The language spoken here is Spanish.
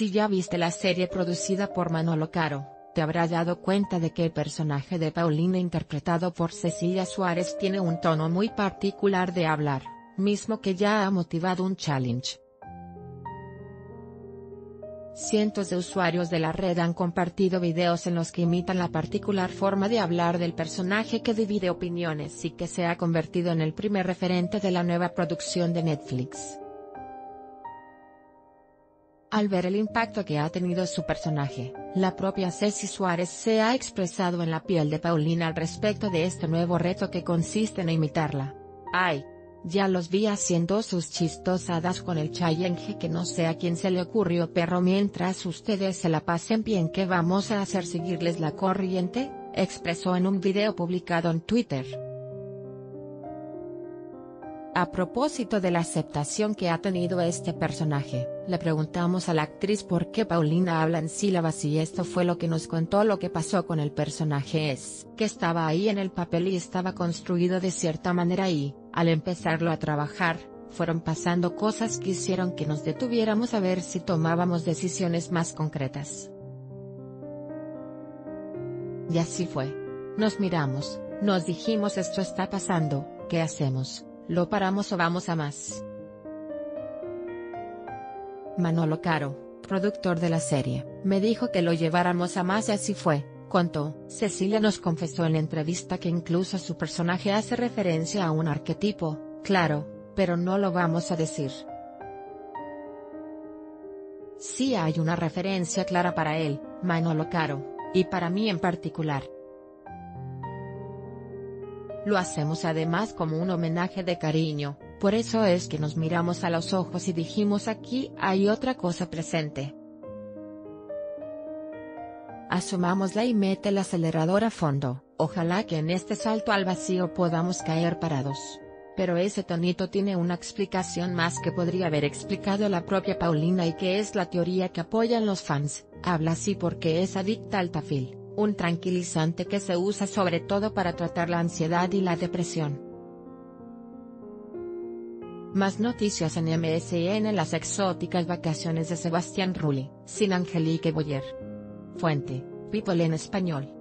Si ya viste la serie producida por Manolo Caro, te habrás dado cuenta de que el personaje de Paulina interpretado por Cecilia Suárez tiene un tono muy particular de hablar, mismo que ya ha motivado un challenge. Cientos de usuarios de la red han compartido videos en los que imitan la particular forma de hablar del personaje que divide opiniones y que se ha convertido en el primer referente de la nueva producción de Netflix. Al ver el impacto que ha tenido su personaje, la propia Ceci Suárez se ha expresado en la piel de Paulina al respecto de este nuevo reto que consiste en imitarla. ¡Ay! Ya los vi haciendo sus chistosadas con el challenge que no sé a quién se le ocurrió, pero mientras ustedes se la pasen bien, ¿qué vamos a hacer? ¿Seguirles la corriente?, expresó en un video publicado en Twitter. A propósito de la aceptación que ha tenido este personaje, le preguntamos a la actriz por qué Paulina habla en sílabas y esto fue lo que nos contó. Lo que pasó con el personaje es que estaba ahí en el papel y estaba construido de cierta manera y, al empezarlo a trabajar, fueron pasando cosas que hicieron que nos detuviéramos a ver si tomábamos decisiones más concretas. Y así fue. Nos miramos, nos dijimos esto está pasando, ¿qué hacemos? ¿Lo paramos o vamos a más? Manolo Caro, productor de la serie, me dijo que lo lleváramos a más y así fue, contó. Cecilia nos confesó en la entrevista que incluso su personaje hace referencia a un arquetipo, claro, pero no lo vamos a decir. Sí hay una referencia clara para él, Manolo Caro, y para mí en particular. Lo hacemos además como un homenaje de cariño, por eso es que nos miramos a los ojos y dijimos aquí hay otra cosa presente. Asomámosla y mete el acelerador a fondo, ojalá que en este salto al vacío podamos caer parados. Pero ese tonito tiene una explicación más que podría haber explicado la propia Paulina y que es la teoría que apoyan los fans, habla así porque es adicta al tafil, un tranquilizante que se usa sobre todo para tratar la ansiedad y la depresión. Más noticias en MSN. Las exóticas vacaciones de Sebastián Rulli, sin Angelique Boyer. Fuente: People en Español.